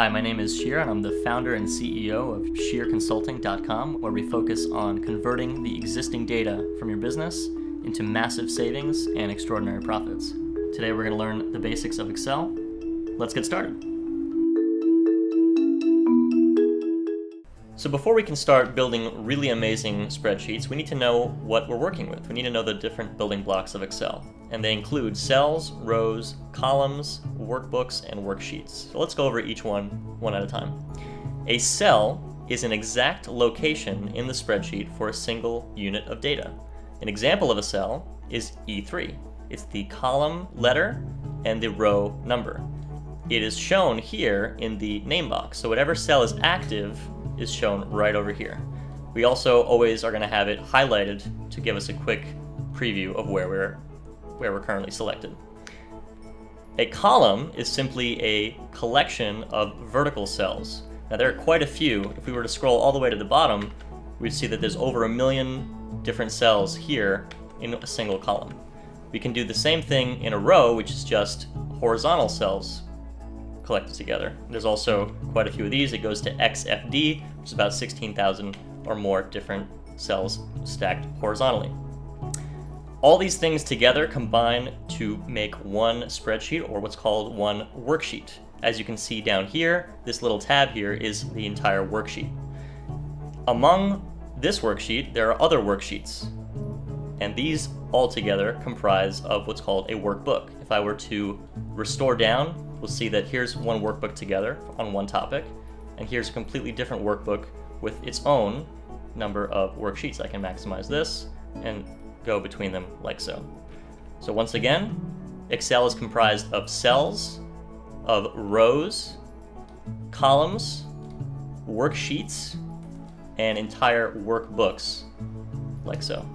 Hi, my name is Shir, and I'm the founder and CEO of shirconsulting.com, where we focus on converting the existing data from your business into massive savings and extraordinary profits. Today we're going to learn the basics of Excel. Let's get started. So before we can start building really amazing spreadsheets, we need to know what we're working with. We need to know the different building blocks of Excel. And they include cells, rows, columns, workbooks, and worksheets. So let's go over each one at a time. A cell is an exact location in the spreadsheet for a single unit of data. An example of a cell is E3. It's the column letter and the row number. It is shown here in the name box. So whatever cell is active is shown right over here. We also always are going to have it highlighted to give us a quick preview of where we're currently selected. A column is simply a collection of vertical cells. Now there are quite a few. If we were to scroll all the way to the bottom, we'd see that there's over 1 million different cells here in a single column. We can do the same thing in a row, which is just horizontal cells collected together. There's also quite a few of these. It goes to XFD, which is about 16,000 or more different cells stacked horizontally. All these things together combine to make one spreadsheet, or what's called one worksheet. As you can see down here, this little tab here is the entire worksheet. Among this worksheet, there are other worksheets, and these all together comprise of what's called a workbook. If I were to restore down, we'll see that here's one workbook together on one topic, and here's a completely different workbook with its own number of worksheets. I can maximize this and go between them like so. So once again, Excel is comprised of cells, of rows, columns, worksheets, and entire workbooks like so.